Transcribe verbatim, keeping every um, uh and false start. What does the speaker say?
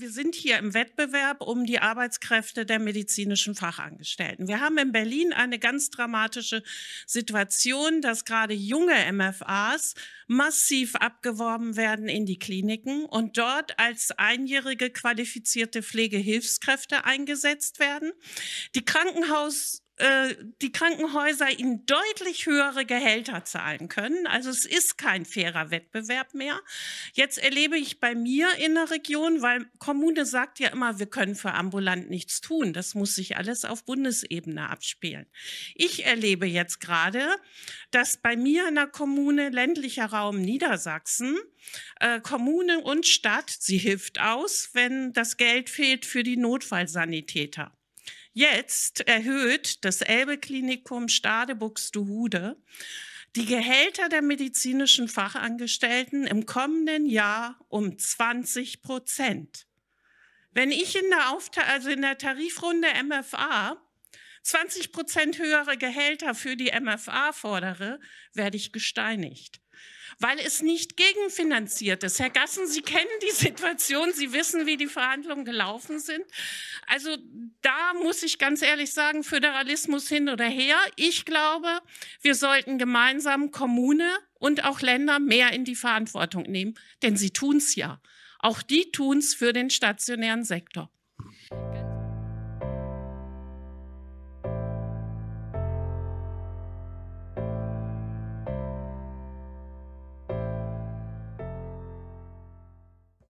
wir sind hier im Wettbewerb um die Arbeitskräfte der medizinischen Fachangestellten. Wir haben in Berlin eine ganz dramatische Situation, dass gerade junge M F As massiv abgeworben werden in die Kliniken und dort als einjährige qualifizierte Pflegehilfskräfte eingesetzt werden. Die Krankenhaus die Krankenhäuser ihnen deutlich höhere Gehälter zahlen können. Also es ist kein fairer Wettbewerb mehr. Jetzt erlebe ich bei mir in der Region, weil Kommune sagt ja immer, wir können für ambulant nichts tun. Das muss sich alles auf Bundesebene abspielen. Ich erlebe jetzt gerade, dass bei mir in der Kommune ländlicher Raum Niedersachsen, äh, Kommune und Stadt, sie hilft aus, wenn das Geld fehlt für die Notfallsanitäter. Jetzt erhöht das Elbe-Klinikum Stade-Buxtehude die Gehälter der medizinischen Fachangestellten im kommenden Jahr um zwanzig Prozent. Wenn ich in der, Aufta- also in der Tarifrunde M F A zwanzig Prozent höhere Gehälter für die M F A fordere, werde ich gesteinigt, weil es nicht gegenfinanziert ist. Herr Gassen, Sie kennen die Situation, Sie wissen, wie die Verhandlungen gelaufen sind. Also da muss ich ganz ehrlich sagen, Föderalismus hin oder her. Ich glaube, wir sollten gemeinsam Kommune und auch Länder mehr in die Verantwortung nehmen, denn sie tun es ja. Auch die tun es für den stationären Sektor.